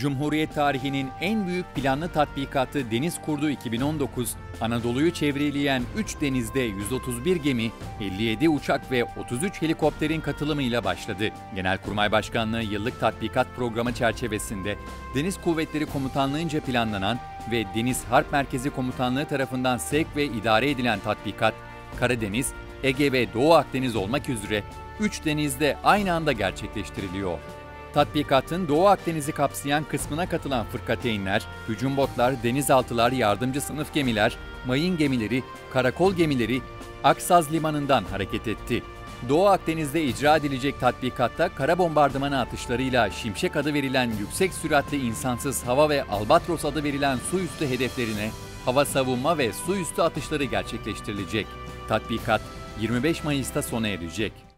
Cumhuriyet tarihinin en büyük planlı tatbikatı Deniz Kurdu 2019, Anadolu'yu çevreleyen 3 denizde 131 gemi, 57 uçak ve 33 helikopterin katılımıyla başladı. Genelkurmay Başkanlığı yıllık tatbikat programı çerçevesinde Deniz Kuvvetleri Komutanlığı'nca planlanan ve Deniz Harp Merkezi Komutanlığı tarafından sevk ve idare edilen tatbikat, Karadeniz, Ege ve Doğu Akdeniz olmak üzere 3 denizde aynı anda gerçekleştiriliyor. Tatbikatın Doğu Akdeniz'i kapsayan kısmına katılan fırkateynler, hücum botlar, denizaltılar, yardımcı sınıf gemiler, mayın gemileri, karakol gemileri Aksaz Limanı'ndan hareket etti. Doğu Akdeniz'de icra edilecek tatbikatta kara bombardımanı atışlarıyla Şimşek adı verilen yüksek süratli insansız hava ve Albatros adı verilen su üstü hedeflerine hava savunma ve su üstü atışları gerçekleştirilecek. Tatbikat 25 Mayıs'ta sona erecek.